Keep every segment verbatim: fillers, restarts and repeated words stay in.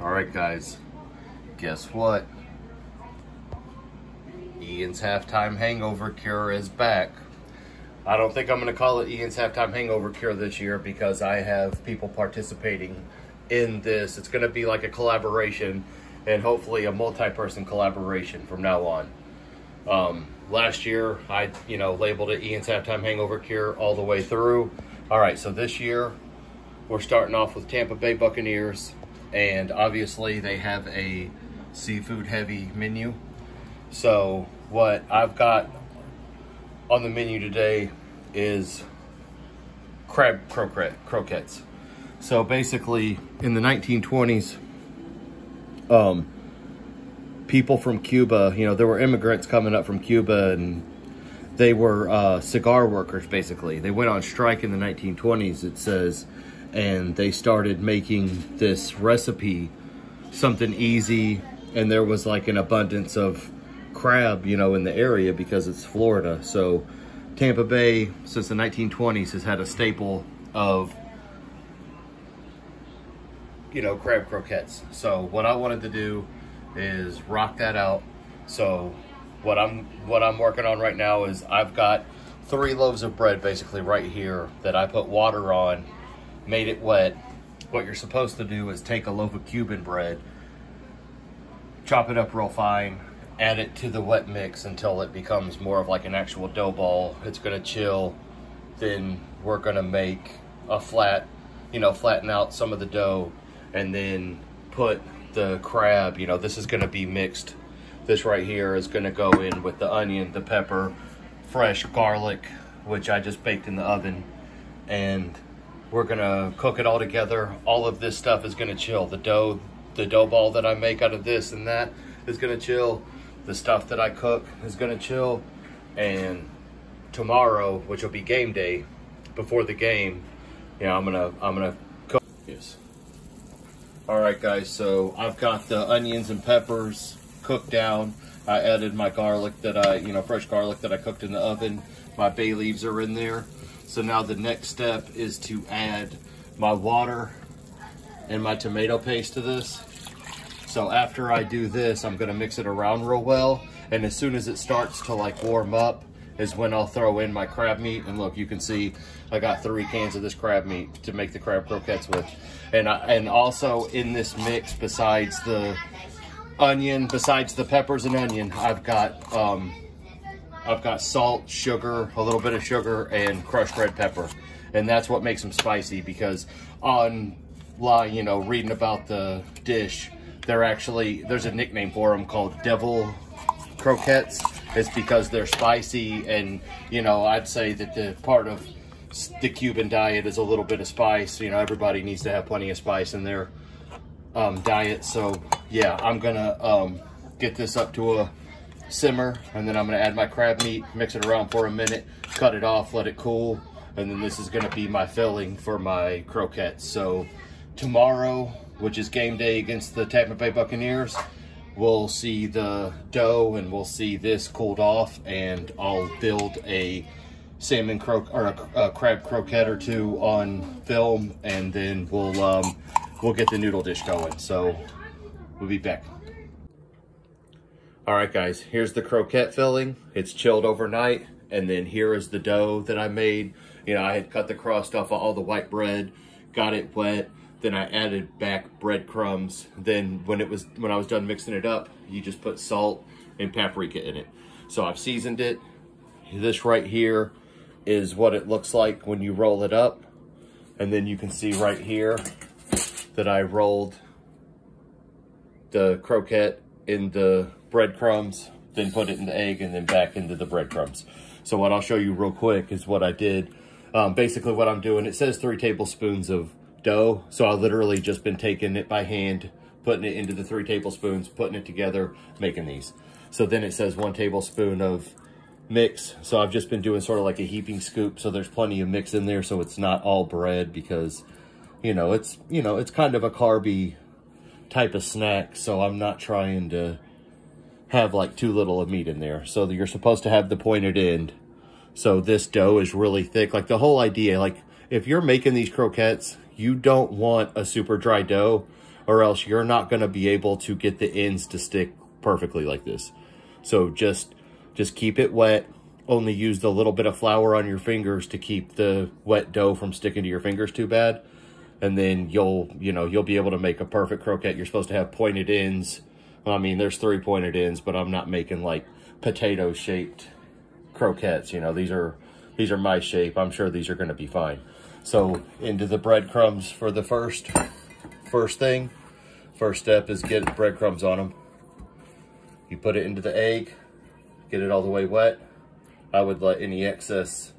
All right, guys, guess what? Ian's Halftime Hangover Cure is back. I don't think I'm going to call it Ian's Halftime Hangover Cure this year because I have people participating in this. It's going to be like a collaboration and hopefully a multi-person collaboration from now on. Um, last year, I, you know, labeled it Ian's Halftime Hangover Cure all the way through. All right, so this year, we're starting off with Tampa Bay Buccaneers, and obviously they have a seafood-heavy menu. So what I've got on the menu today is crab croquette, croquettes. So basically, in the nineteen twenties, um, people from Cuba, you know, there were immigrants coming up from Cuba, and they were uh, cigar workers, basically. They went on strike in the nineteen twenties, it says, and they started making this recipe, something easy, and there was like an abundance of crab, you know, in the area because it's Florida. So Tampa Bay, since the nineteen twenties, has had a staple of, you know, crab croquettes. So what I wanted to do is rock that out. So what I'm what I'm working on right now is I've got three loaves of bread basically right here that I put water on, made it wet. What you're supposed to do is take a loaf of Cuban bread, chop it up real fine, add it to the wet mix until it becomes more of like an actual dough ball. It's gonna chill, then we're gonna make a flat, you know, flatten out some of the dough and then put the crab, you know, this is going to be mixed. This right here is going to go in with the onion, the pepper, fresh garlic, which I just baked in the oven, and we're going to cook it all together. All of this stuff is going to chill. The dough, the dough ball that I make out of this and that is going to chill. The stuff that I cook is going to chill. And tomorrow, which will be game day, before the game, you know, I'm going to, I'm going to cook this. All right, guys, so I've got the onions and peppers cooked down. I added my garlic that I, you know, fresh garlic that I cooked in the oven. My bay leaves are in there. So now the next step is to add my water and my tomato paste to this. So after I do this, I'm gonna mix it around real well. And as soon as it starts to like warm up is when I'll throw in my crab meat. And look, you can see I got three cans of this crab meat to make the crab croquettes with. And, I, and also in this mix, besides the onion, besides the peppers and onion, I've got, um, I've got salt, sugar, a little bit of sugar, and crushed red pepper. And that's what makes them spicy, because online, you know, reading about the dish, they're actually, there's a nickname for them called devil croquettes. It's because they're spicy, and, you know, I'd say that the part of the Cuban diet is a little bit of spice. You know, everybody needs to have plenty of spice in their um, diet. So yeah, I'm gonna um, get this up to a simmer, and then I'm gonna add my crab meat, mix it around for a minute, cut it off, let it cool, and then this is gonna be my filling for my croquettes. So tomorrow, which is game day against the Tampa Bay Buccaneers, we'll see the dough and we'll see this cooled off, and I'll build a salmon cro or a, a crab croquette or two on film, and then we'll um, we'll get the noodle dish going. So we'll be back. All right, guys, here's the croquette filling. It's chilled overnight, and then here is the dough that I made. You know, I had cut the crust off of all the white bread, got it wet, then I added back breadcrumbs. Then when it was when I was done mixing it up, you just put salt and paprika in it. So I've seasoned it. This right here is what it looks like when you roll it up. And then you can see right here that I rolled the croquette in the breadcrumbs, then put it in the egg, and then back into the breadcrumbs. So what I'll show you real quick is what I did. Um, basically what I'm doing, it says three tablespoons of dough. So I've literally just been taking it by hand, putting it into the three tablespoons, putting it together, making these. So then it says one tablespoon of mix. So I've just been doing sort of like a heaping scoop. So there's plenty of mix in there. So it's not all bread, because, you know, it's, you know, it's kind of a carby type of snack. So I'm not trying to have like too little of meat in there. So that you're supposed to have the pointed end. So this dough is really thick. Like the whole idea, like if you're making these croquettes, you don't want a super dry dough. or else you're not going to be able to get the ends to stick perfectly like this. So just just keep it wet. Only use the little bit of flour on your fingers to keep the wet dough from sticking to your fingers too bad. And then you'll, you know, you'll be able to make a perfect croquette. You're supposed to have pointed ends. I mean, there's three pointed ends, but I'm not making like potato shaped croquettes. You know, these are, these are my shape. I'm sure these are going to be fine. So into the breadcrumbs for the first, first thing, first step is get breadcrumbs on them. You put it into the egg, get it all the way wet. I would let any excess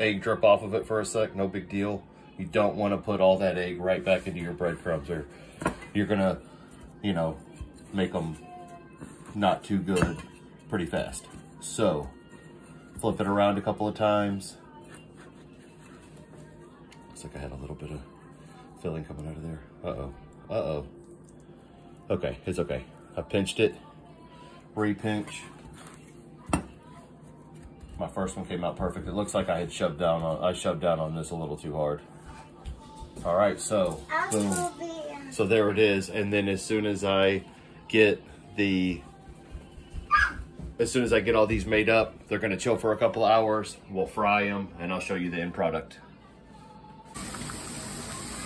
egg drip off of it for a sec, no big deal. You don't want to put all that egg right back into your breadcrumbs, or you're going to, you know, make them not too good pretty fast. So flip it around a couple of times. Looks like I had a little bit of filling coming out of there. Uh-oh. Uh-oh. Okay, it's okay. I pinched it. Re-pinch. My first one came out perfect. It looks like I had shoved down on, I shoved down on this a little too hard. All right, so boom. So there it is. And then as soon as I get the, as soon as I get all these made up, they're gonna chill for a couple of hours. We'll fry them and I'll show you the end product.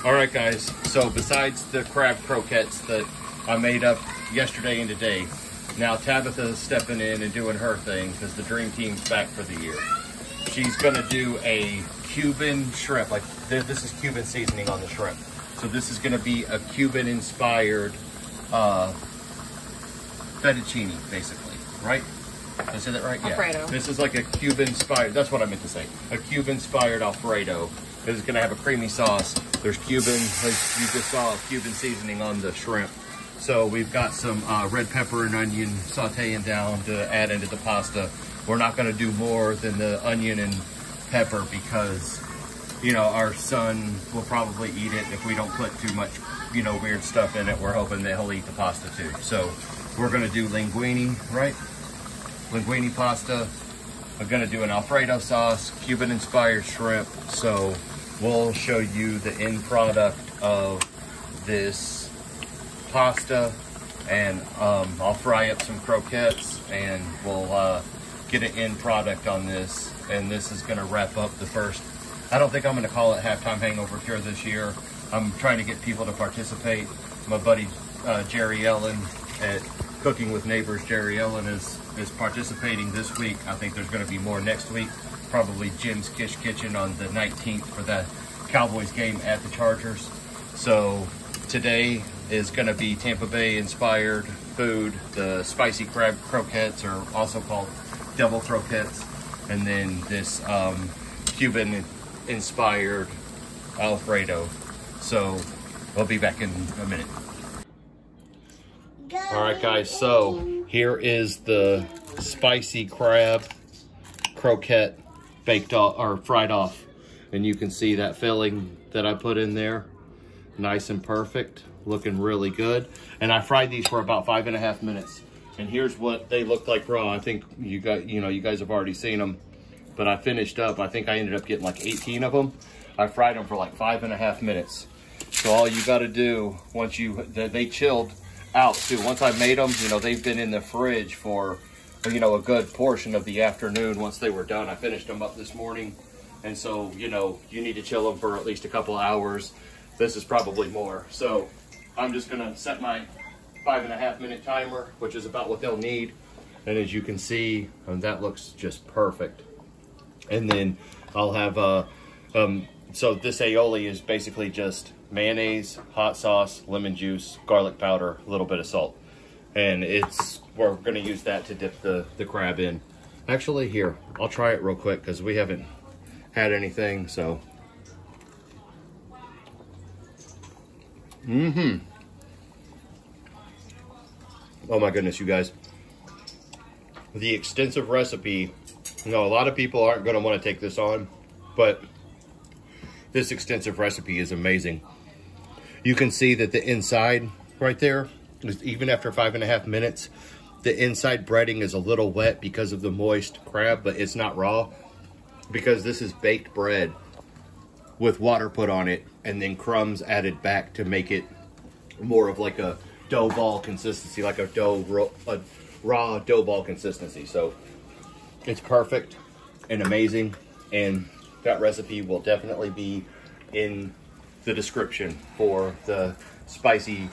All right, guys. So besides the crab croquettes that I made up yesterday and today, now Tabitha's stepping in and doing her thing because the Dream Team's back for the year. She's gonna do a Cuban shrimp. Like th this is Cuban seasoning on the shrimp. So this is gonna be a Cuban-inspired uh, fettuccine, basically, right? Did I say that right? Alfredo. Yeah. This is like a Cuban-inspired, that's what I meant to say. A Cuban-inspired Alfredo. This is gonna have a creamy sauce. There's Cuban, like you just saw, Cuban seasoning on the shrimp. So we've got some uh, red pepper and onion sauteing down to add into the pasta. We're not gonna do more than the onion and pepper because, you know, our son will probably eat it if we don't put too much, you know, weird stuff in it. We're hoping that he'll eat the pasta too. So we're gonna do linguine, right? Linguine pasta. We're gonna do an Alfredo sauce, Cuban inspired shrimp. So we'll show you the end product of this pasta, and um, I'll fry up some croquettes and we'll uh, get an end product on this. And this is gonna wrap up the first, I don't think I'm gonna call it Halftime Hangover Cure this year. I'm trying to get people to participate. My buddy uh, Jerri Ellen at Cooking with Neighbors, Jerri Ellen is, is participating this week. I think there's gonna be more next week. Probably Jim's Kish Kitchen on the nineteenth for the Cowboys game at the Chargers. So today is going to be Tampa Bay inspired food. The spicy crab croquettes are also called devil croquettes. And then this um, Cuban inspired Alfredo. So we'll be back in a minute. All right, guys. So here is the spicy crab croquette baked off or fried off. And you can see that filling that I put in there. Nice and perfect, looking really good. And I fried these for about five and a half minutes. And here's what they looked like raw. I think you got, you know, you guys have already seen them, but I finished up, I think I ended up getting like eighteen of them. I fried them for like five and a half minutes. So all you gotta do, once you, they chilled out too. Once I made them, you know, they've been in the fridge for, you know, a good portion of the afternoon once they were done. I finished them up this morning. And so, you know, you need to chill them for at least a couple hours. This is probably more. So I'm just gonna set my five and a half minute timer, which is about what they'll need. And as you can see, um, that looks just perfect. And then I'll have, uh, um, so this aioli is basically just mayonnaise, hot sauce, lemon juice, garlic powder, a little bit of salt. And it's, we're gonna use that to dip the, the crab in. Actually here, I'll try it real quick because we haven't had anything, so. Mm-hmm. Oh my goodness, you guys. The extensive recipe, you know, a lot of people aren't going to want to take this on, but this extensive recipe is amazing. You can see that the inside right there, even after five and a half minutes, the inside breading is a little wet because of the moist crab, but it's not raw because this is baked bread with water put on it and then crumbs added back to make it more of like a dough ball consistency, like a dough, a raw dough ball consistency. So it's perfect and amazing, and that recipe will definitely be in the description for the spicy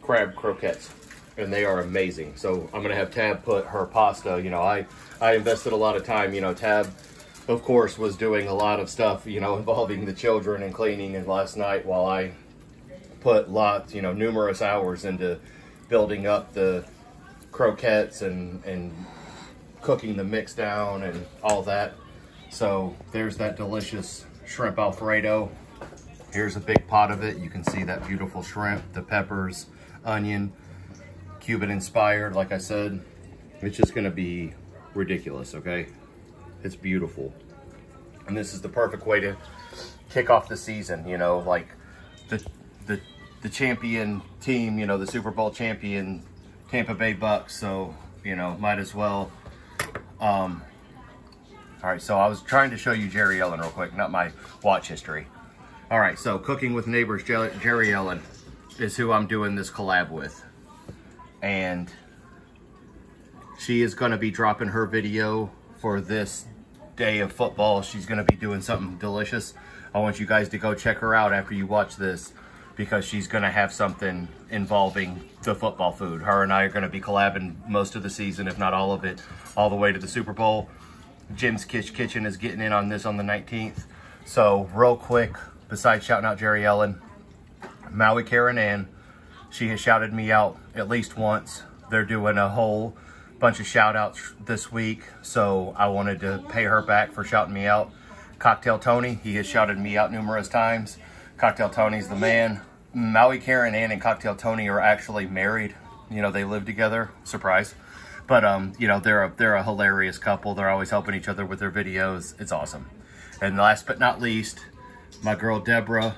crab croquettes, and they are amazing. So I'm gonna have Tab put her pasta, you know, I I invested a lot of time, you know, Tab of course was doing a lot of stuff, you know, involving the children and cleaning, and last night while I put lots, you know, numerous hours into building up the croquettes and and cooking the mix down and all that. So there's that delicious shrimp Alfredo. Here's a big pot of it. You can see that beautiful shrimp, the peppers, onion, Cuban inspired. Like I said, it's just gonna be ridiculous, okay? It's beautiful. And this is the perfect way to kick off the season, you know, like the the the champion team, you know, the Super Bowl champion, Tampa Bay Bucks. So, you know, might as well. Um, all right, so I was trying to show you Jerri Ellen real quick, not my watch history. All right, so Cooking with Neighbors, Jerri Ellen is who I'm doing this collab with. And she is gonna be dropping her video for this day of football. She's gonna be doing something delicious. I want you guys to go check her out after you watch this, because she's gonna have something involving the football food. Her and I are gonna be collabing most of the season, if not all of it, all the way to the Super Bowl. Jim's Kish Kitchen is getting in on this on the nineteenth. So real quick, besides shouting out Jerri Ellen, Maui Karen Ann, she has shouted me out at least once. They're doing a whole bunch of shout outs this week, so I wanted to pay her back for shouting me out. Cocktail Tony, he has shouted me out numerous times. Cocktail Tony's the man. Maui Karen Ann and Cocktail Tony are actually married. You know, they live together. Surprise. But, um, you know, they're a, they're a hilarious couple. They're always helping each other with their videos. It's awesome. And last but not least, my girl Deborah,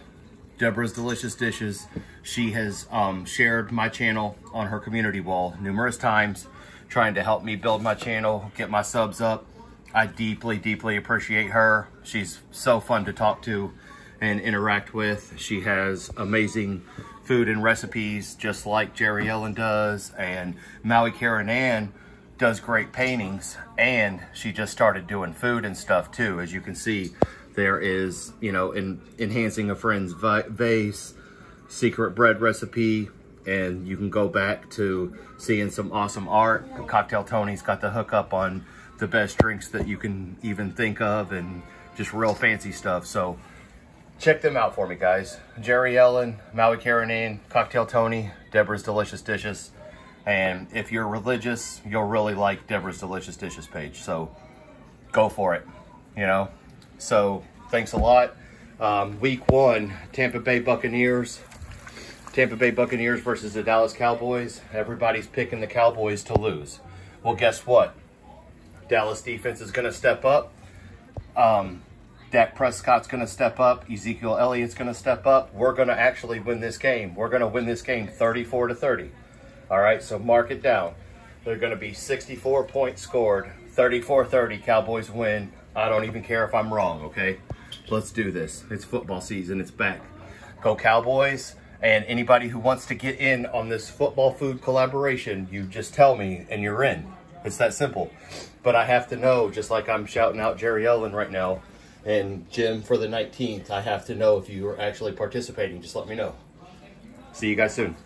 Deborah's Delicious Dishes. She has um, shared my channel on her community wall numerous times, trying to help me build my channel, get my subs up. I deeply, deeply appreciate her. She's so fun to talk to and interact with. She has amazing food and recipes, just like Jerri Ellen does, and Maui Karen Ann does great paintings, and she just started doing food and stuff too. As you can see, there is, you know, in enhancing a friend's vase, secret bread recipe, and you can go back to seeing some awesome art. Cocktail Tony's got the hookup on the best drinks that you can even think of, and just real fancy stuff. So check them out for me, guys. Jerri Ellen, Maui Karen Ann, Cocktail Tony, Deborah's Delicious Dishes. And if you're religious, you'll really like Deborah's Delicious Dishes page. So go for it, you know? So thanks a lot. Um, week one, Tampa Bay Buccaneers. Tampa Bay Buccaneers versus the Dallas Cowboys. Everybody's picking the Cowboys to lose. Well, guess what? Dallas defense is going to step up. Um... Dak Prescott's going to step up. Ezekiel Elliott's going to step up. We're going to actually win this game. We're going to win this game thirty-four to thirty. All right, so mark it down. They're going to be sixty-four points scored. thirty-four thirty, Cowboys win. I don't even care if I'm wrong, okay? Let's do this. It's football season. It's back. Go Cowboys. And anybody who wants to get in on this football food collaboration, you just tell me and you're in. It's that simple. But I have to know, just like I'm shouting out Jerri Ellen right now, and Jim for the nineteenth, I have to know if you are actually participating. Just let me know. See you guys soon.